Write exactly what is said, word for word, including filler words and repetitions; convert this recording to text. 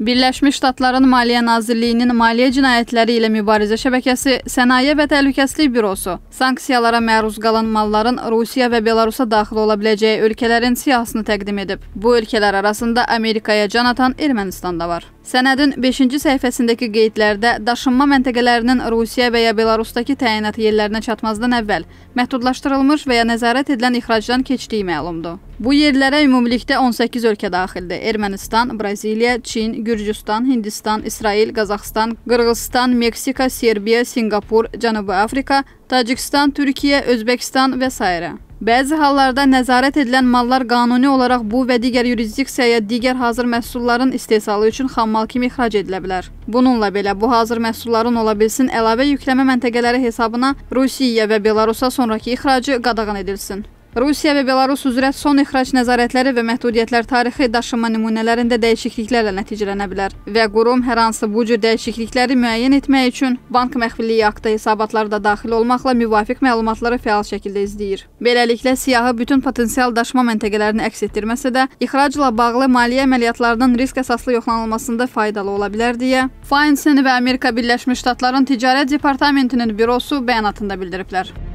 Birləşmiş Ştatların Maliyyə Nazirliyinin maliyyə cinayətləri ilə mübarizə şəbəkəsi Sənaye və Təhlükəsizlik Bürosu sanksiyalara məruz qalan malların Rusiya və Belarusa daxil ola biləcəyi ölkələrin siyahısını təqdim edib. Bu ölkələr arasında Amerikaya can atan Ermənistan da var. Sənədin beşinci səhifəsindəki qeydlərdə daşınma məntəqələrinin Rusiya və ya Belarusdakı təyinat yerlərinə çatmazdan əvvəl məhdudlaşdırılmış və ya nəzarət edilən ixracdan keçdiyi məlumdur. Bu yerlərə ümumilikdə on səkkiz ölkə daxildir. Ermənistan, Braziliya, Çin, Gürcüstan, Hindistan, İsrail, Qazaxstan, Qırğızstan, Meksika, Serbiya, Singapur, Cənubi Afrika, Tacikistan, Türkiyə, Özbəkistan və s. Bəzi hallarda nəzarət edilən mallar qanuni olaraq bu və digər yurisdiksiyaya digər hazır məhsulların istehsalı üçün xammal kimi ixrac edilə bilər. Bununla belə, bu hazır məhsulların ola bilsin əlavə yükləmə məntəqələri hesabına Rusiyaya və Belarusa sonraki ixracı qadağan edilsin. Rusiya və Belarus üzrə son ixrac nəzarətləri və məhdudiyyətlər tarixi daşınma nümunələrində dəyişikliklərlə nəticələnə bilər və qurum hər hansı bu cür dəyişiklikləri müəyyən etmək üçün bank məxfilliyi aktı hesabatları da daxil olmaqla müvafiq məlumatları fəal şəkildə izləyir. Beləliklə, siyahı bütün potensial daşıma məntəqələrini əks etdirməsə də, ixracla bağlı maliyyə əməliyyatlarının risk əsaslı yoxlanılmasında faydalı ola bilər deyə Feinstein və Amerika Birləşmiş Ştatlarının Ticarət Departamentinin bürosu bəyanatında bildiriblər.